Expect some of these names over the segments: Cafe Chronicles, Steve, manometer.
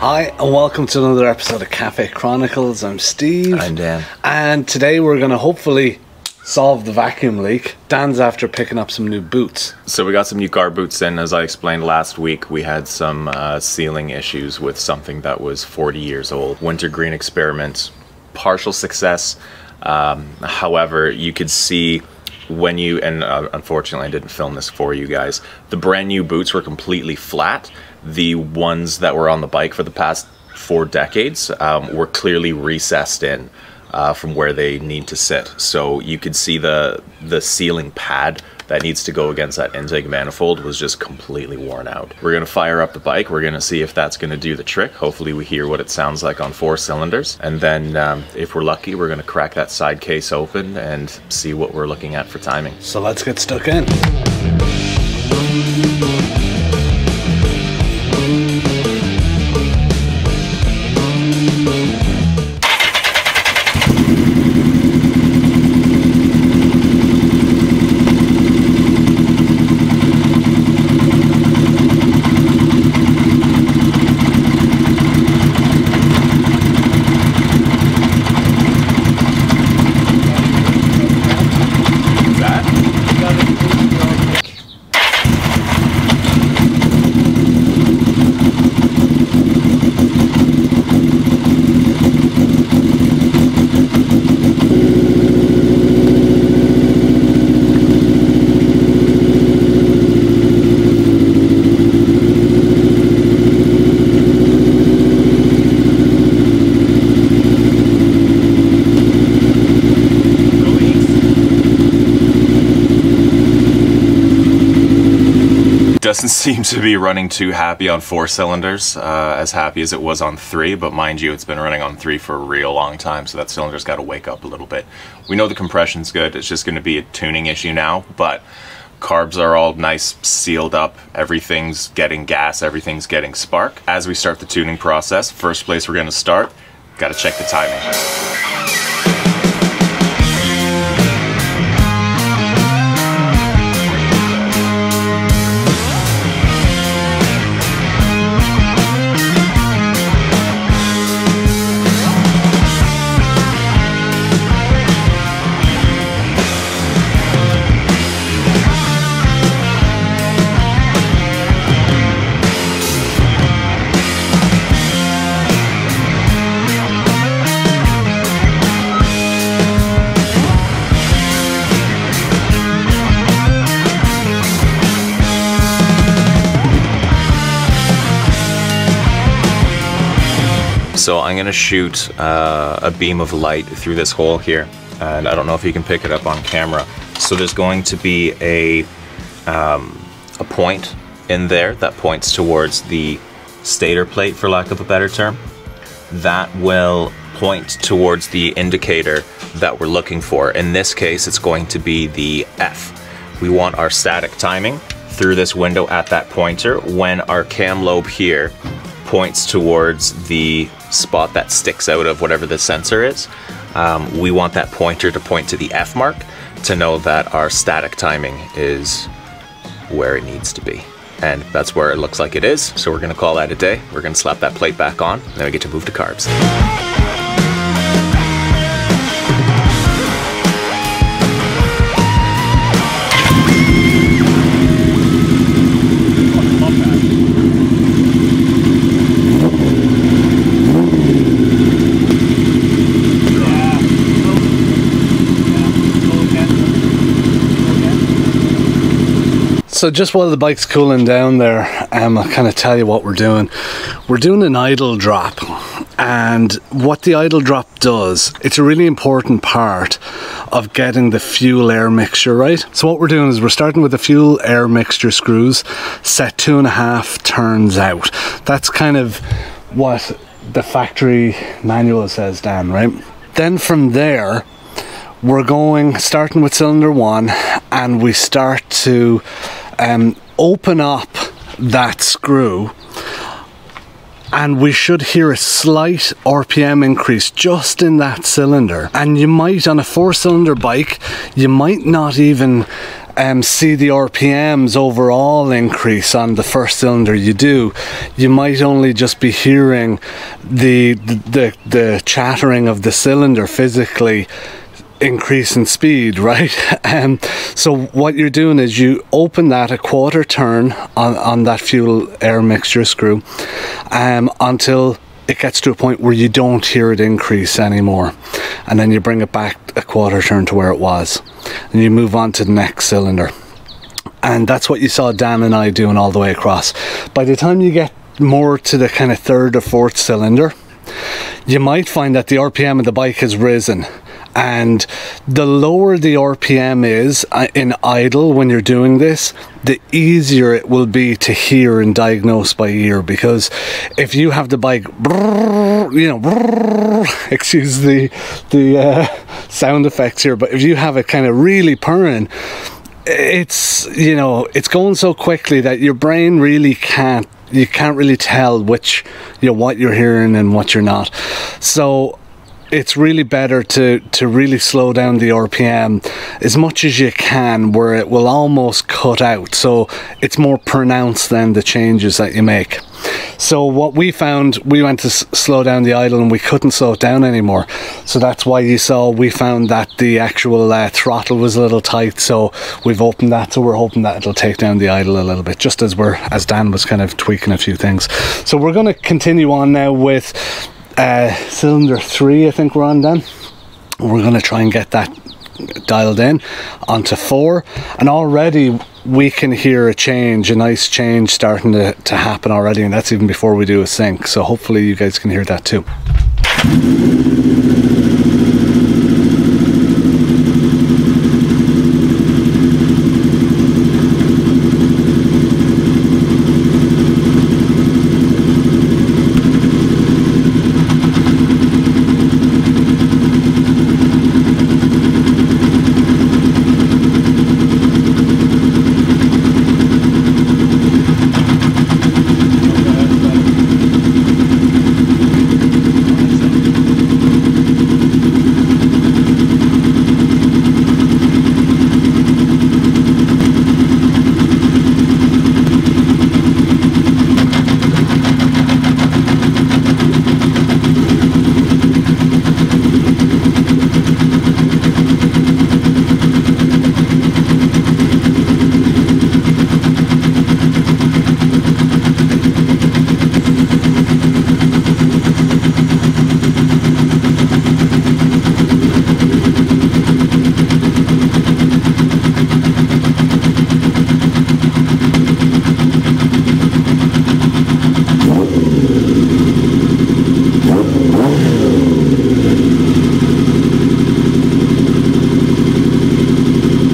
Hi and welcome to another episode of Cafe Chronicles. I'm Steve. I'm Dan. And today we're going to hopefully solve the vacuum leak. Dan's after picking up some new boots. So we got some new car boots in. As I explained last week, we had some sealing issues with something that was 40 years old. Wintergreen experiments, partial success. However, you could see when you, and unfortunately I didn't film this for you guys, the brand new boots were completely flat. The ones that were on the bike for the past 4 decades were clearly recessed in from where they need to sit. So you could see the sealing pad that needs to go against that intake manifold was just completely worn out. We're gonna fire up the bike. We're gonna see if that's gonna do the trick. Hopefully we hear what it sounds like on 4 cylinders. And then if we're lucky, we're gonna crack that side case open and see what we're looking at for timing. So let's get stuck in. Doesn't seem to be running too happy on 4 cylinders, as happy as it was on 3, but mind you, it's been running on 3 for a real long time, so that cylinder's got to wake up a little bit. We know the compression's good, it's just going to be a tuning issue now, but carbs are all nice, sealed up, everything's getting gas, everything's getting spark. As we start the tuning process, first place we're going to start, got to check the timing. So I'm gonna shoot a beam of light through this hole here, and I don't know if you can pick it up on camera. So there's going to be a point in there that points towards the stator plate, for lack of a better term. That will point towards the indicator that we're looking for. In this case, it's going to be the F. We want our static timing through this window at that pointer when our cam lobe here points towards the spot that sticks out of whatever the sensor is. We want that pointer to point to the F mark to know that our static timing is where it needs to be. And that's where it looks like it is, so we're gonna call that a day. We're gonna slap that plate back on, and then we get to move to carbs. So just while the bike's cooling down there, I'll kind of tell you what we're doing. We're doing an idle drop, and what the idle drop does, it's a really important part of getting the fuel air mixture right. So what we're doing is we're starting with the fuel air mixture screws set 2.5 turns out. That's kind of what the factory manual says, Dan, right? Then from there, we're going, starting with cylinder 1, and we start to open up that screw, and we should hear a slight RPM increase just in that cylinder. And you might, on a 4-cylinder bike, you might not even see the RPMs overall increase on the first cylinder you do, you might only just be hearing the chattering of the cylinder physically increase in speed, right? So what you're doing is you open that a quarter turn on that fuel air mixture screw until it gets to a point where you don't hear it increase anymore, and then you bring it back a quarter turn to where it was, and you move on to the next cylinder. And that's what you saw Dan and I doing all the way across. By the time you get more to the kind of third or fourth cylinder, you might find that the RPM of the bike has risen. And the lower the RPM is in idle when you're doing this, the easier it will be to hear and diagnose by ear. Because if you have the bike, you know, excuse the sound effects here, but if you have it kind of really purring, it's, you know, it's going so quickly that your brain really can't, you can't really tell which, you know, what you're hearing and what you're not. So it's really better to really slow down the RPM as much as you can, where it will almost cut out, so it's more pronounced than the changes that you make. So what we found, we went to slow down the idle and we couldn't slow it down anymore, so that's why you saw we found that the actual throttle was a little tight, so we've opened that, so we're hoping that it'll take down the idle a little bit, just as we're, as Dan was kind of tweaking a few things. So we're going to continue on now with cylinder 3, I think we're on, then. We're going to try and get that dialed in onto 4, and already we can hear a change, a nice change starting to happen already, and that's even before we do a sync, so hopefully you guys can hear that too.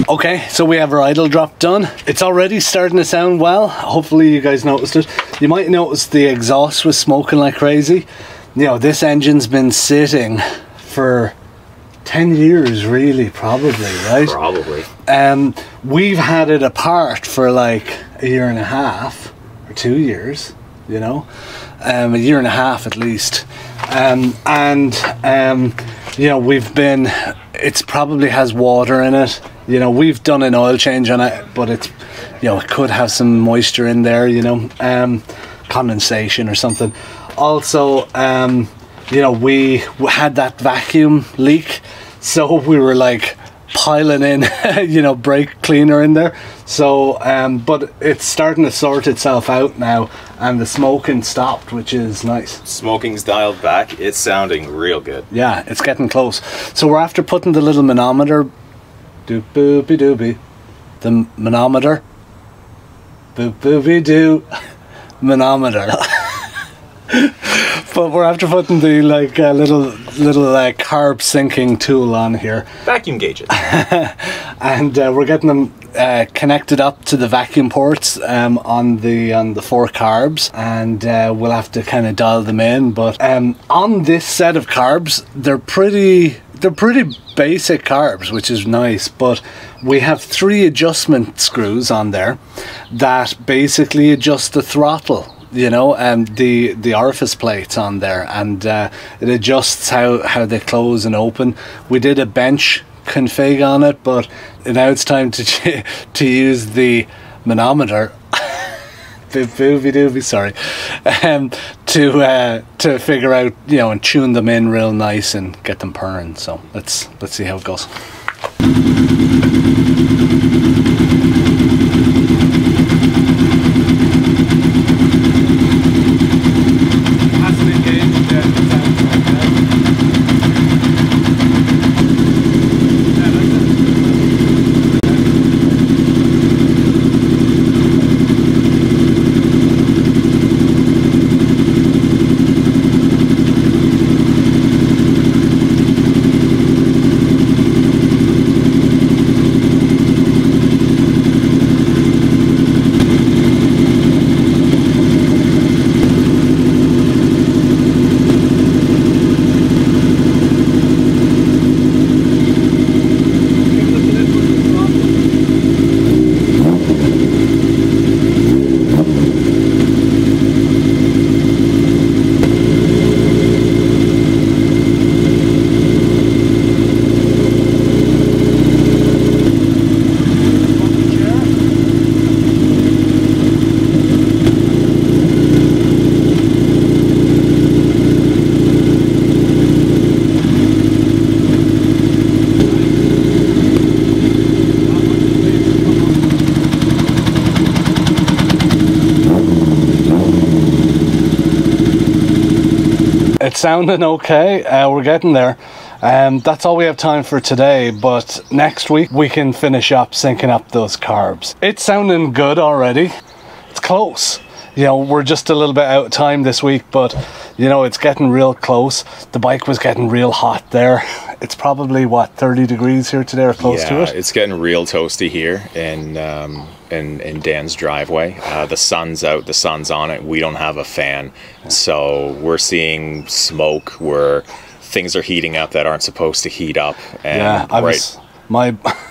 Okay, so we have our idle drop done. It's already starting to sound well. Hopefully you guys noticed it. You might notice the exhaust was smoking like crazy. You know, this engine's been sitting for 10 years really, probably, right? Probably. We've had it apart for like a year and a half or 2 years, you know, a year and a half at least. You know, we've been, it's probably has water in it. You know, we've done an oil change on it, but it's, you know, it could have some moisture in there, you know, condensation or something. Also, you know, we had that vacuum leak, so we were like piling in, you know, brake cleaner in there. So, but it's starting to sort itself out now, and the smoking stopped, which is nice. Smoking's dialed back. It's sounding real good. Yeah, it's getting close. So we're after putting the little manometer, doop boopy dooby, the manometer, boop boopy doo, manometer. But we're after putting the like little carb sinking tool on here. Vacuum gauges. And we're getting them connected up to the vacuum ports on the 4 carbs, and we'll have to kind of dial them in. But on this set of carbs, they're pretty basic carbs, which is nice, but we have 3 adjustment screws on there that basically adjust the throttle, you know, and the orifice plates on there, and it adjusts how they close and open. We did a bench config on it, but now it's time to use the manometer. The booby dooby, sorry, to figure out, you know, and tune them in real nice and get them purring. So let's see how it goes. It's sounding okay, we're getting there. That's all we have time for today, but next week we can finish up syncing up those carbs. It's sounding good already. It's close. You know, we're just a little bit out of time this week, but you know, it's getting real close. The bike was getting real hot there. It's probably, what, 30 degrees here today or close to it? Yeah, it's getting real toasty here in Dan's driveway. The sun's out, the sun's on it. We don't have a fan, so we're seeing smoke where things are heating up that aren't supposed to heat up. And yeah, my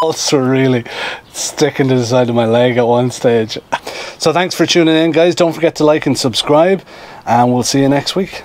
balls were really sticking to the side of my leg at one stage. So thanks for tuning in, guys. Don't forget to like and subscribe, and we'll see you next week.